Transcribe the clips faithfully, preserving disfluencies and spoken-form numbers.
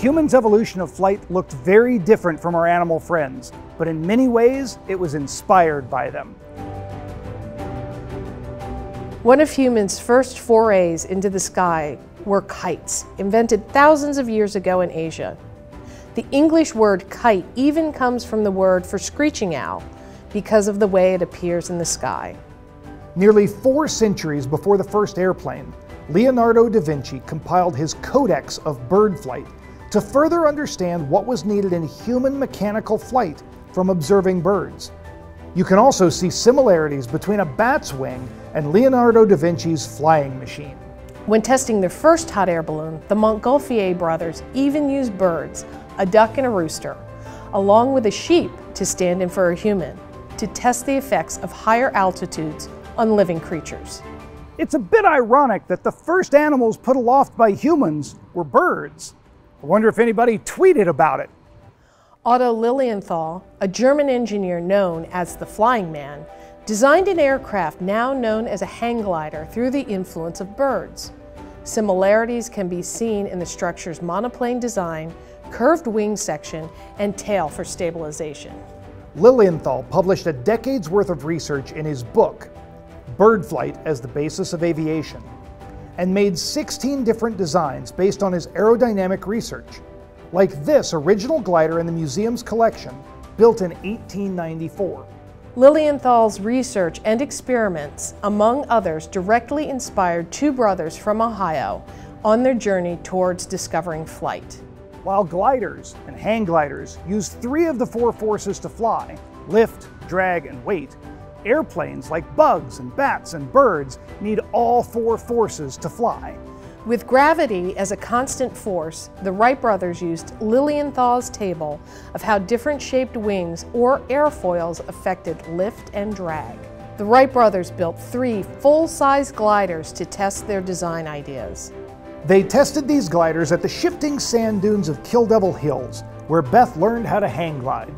Humans' evolution of flight looked very different from our animal friends, but in many ways, it was inspired by them. One of humans' first forays into the sky were kites, invented thousands of years ago in Asia. The English word kite even comes from the word for screeching owl because of the way it appears in the sky. Nearly four centuries before the first airplane, Leonardo da Vinci compiled his Codex of Bird Flight to further understand what was needed in human mechanical flight from observing birds. You can also see similarities between a bat's wing and Leonardo da Vinci's flying machine. When testing their first hot air balloon, the Montgolfier brothers even used birds, a duck and a rooster, along with a sheep to stand in for a human, to test the effects of higher altitudes on living creatures. It's a bit ironic that the first animals put aloft by humans were birds. I wonder if anybody tweeted about it. Otto Lilienthal, a German engineer known as the Flying Man, designed an aircraft now known as a hang glider through the influence of birds. Similarities can be seen in the structure's monoplane design, curved wing section, and tail for stabilization. Lilienthal published a decade's worth of research in his book, Bird Flight as the Basis of Aviation, and made sixteen different designs based on his aerodynamic research, like this original glider in the museum's collection, built in eighteen ninety-four. Lilienthal's research and experiments, among others, directly inspired two brothers from Ohio on their journey towards discovering flight. While gliders and hang gliders use three of the four forces to fly, lift, drag, and weight, airplanes like bugs and bats and birds need all four forces to fly. With gravity as a constant force, the Wright brothers used Lilienthal's table of how different shaped wings or airfoils affected lift and drag. The Wright brothers built three full-size gliders to test their design ideas. They tested these gliders at the shifting sand dunes of Kill Devil Hills, where Beth learned how to hang glide.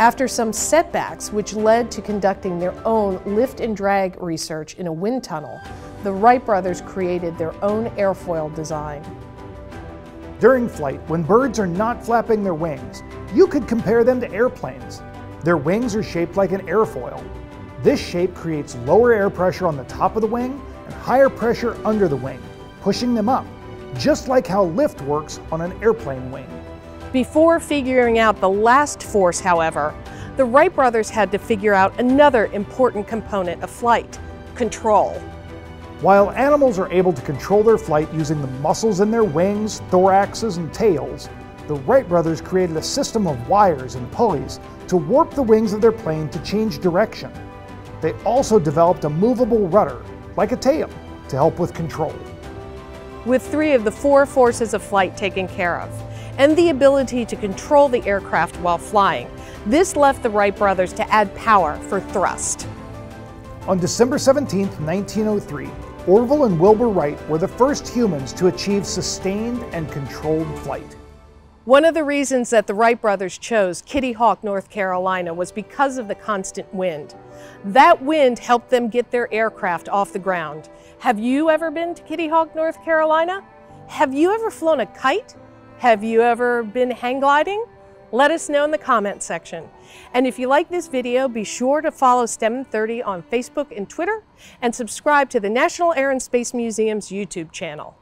After some setbacks, which led to conducting their own lift and drag research in a wind tunnel, the Wright brothers created their own airfoil design. During flight, when birds are not flapping their wings, you could compare them to airplanes. Their wings are shaped like an airfoil. This shape creates lower air pressure on the top of the wing and higher pressure under the wing, pushing them up, just like how lift works on an airplane wing. Before figuring out the last force, however, the Wright brothers had to figure out another important component of flight, control. While animals are able to control their flight using the muscles in their wings, thoraxes, and tails, the Wright brothers created a system of wires and pulleys to warp the wings of their plane to change direction. They also developed a movable rudder, like a tail, to help with control. With three of the four forces of flight taken care of, and the ability to control the aircraft while flying, this left the Wright brothers to add power for thrust. On December seventeenth, nineteen oh three, Orville and Wilbur Wright were the first humans to achieve sustained and controlled flight. One of the reasons that the Wright brothers chose Kitty Hawk, North Carolina, was because of the constant wind. That wind helped them get their aircraft off the ground. Have you ever been to Kitty Hawk, North Carolina? Have you ever flown a kite? Have you ever been hang gliding? Let us know in the comment section. And if you like this video, be sure to follow STEM in thirty on Facebook and Twitter, and subscribe to the National Air and Space Museum's YouTube channel.